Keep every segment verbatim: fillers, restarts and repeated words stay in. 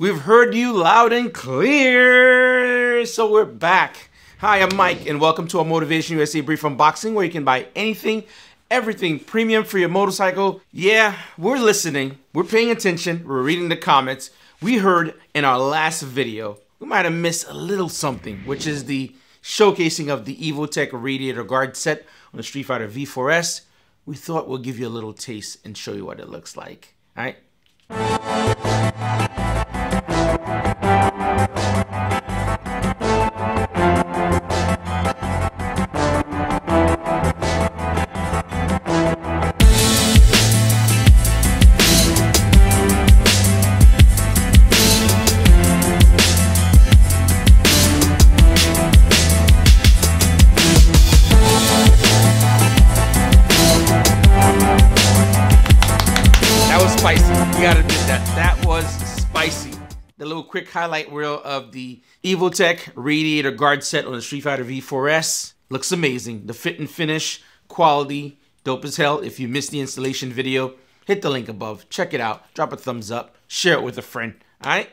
We've heard you loud and clear, so we're back. Hi, I'm Mike, and welcome to a Motivation U S A Brief Unboxing, where you can buy anything, everything premium for your motorcycle. Yeah, we're listening, we're paying attention, we're reading the comments. We heard in our last video, we might have missed a little something, which is the showcasing of the Evotech radiator guard set on the Street Fighter V four S. We thought we'll give you a little taste and show you what it looks like, all right? Spicy. You gotta admit that. That was spicy. The little quick highlight reel of the Evotech radiator guard set on the Street Fighter V four S. Looks amazing. The fit and finish, quality, dope as hell. If you missed the installation video, hit the link above. Check it out. Drop a thumbs up. Share it with a friend. Alright?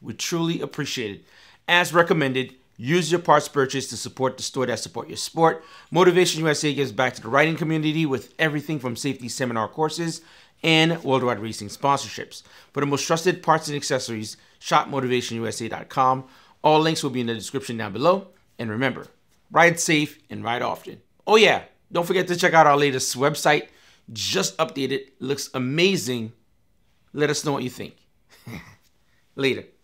We truly appreciate it. As recommended, use your parts purchase to support the store that support your sport. Motivation U S A gives back to the riding community with everything from safety seminar courses and worldwide racing sponsorships. For the most trusted parts and accessories, shop motivation U S A dot com. All links will be in the description down below. And remember, ride safe and ride often. Oh yeah, don't forget to check out our latest website. Just updated, looks amazing. Let us know what you think. Later.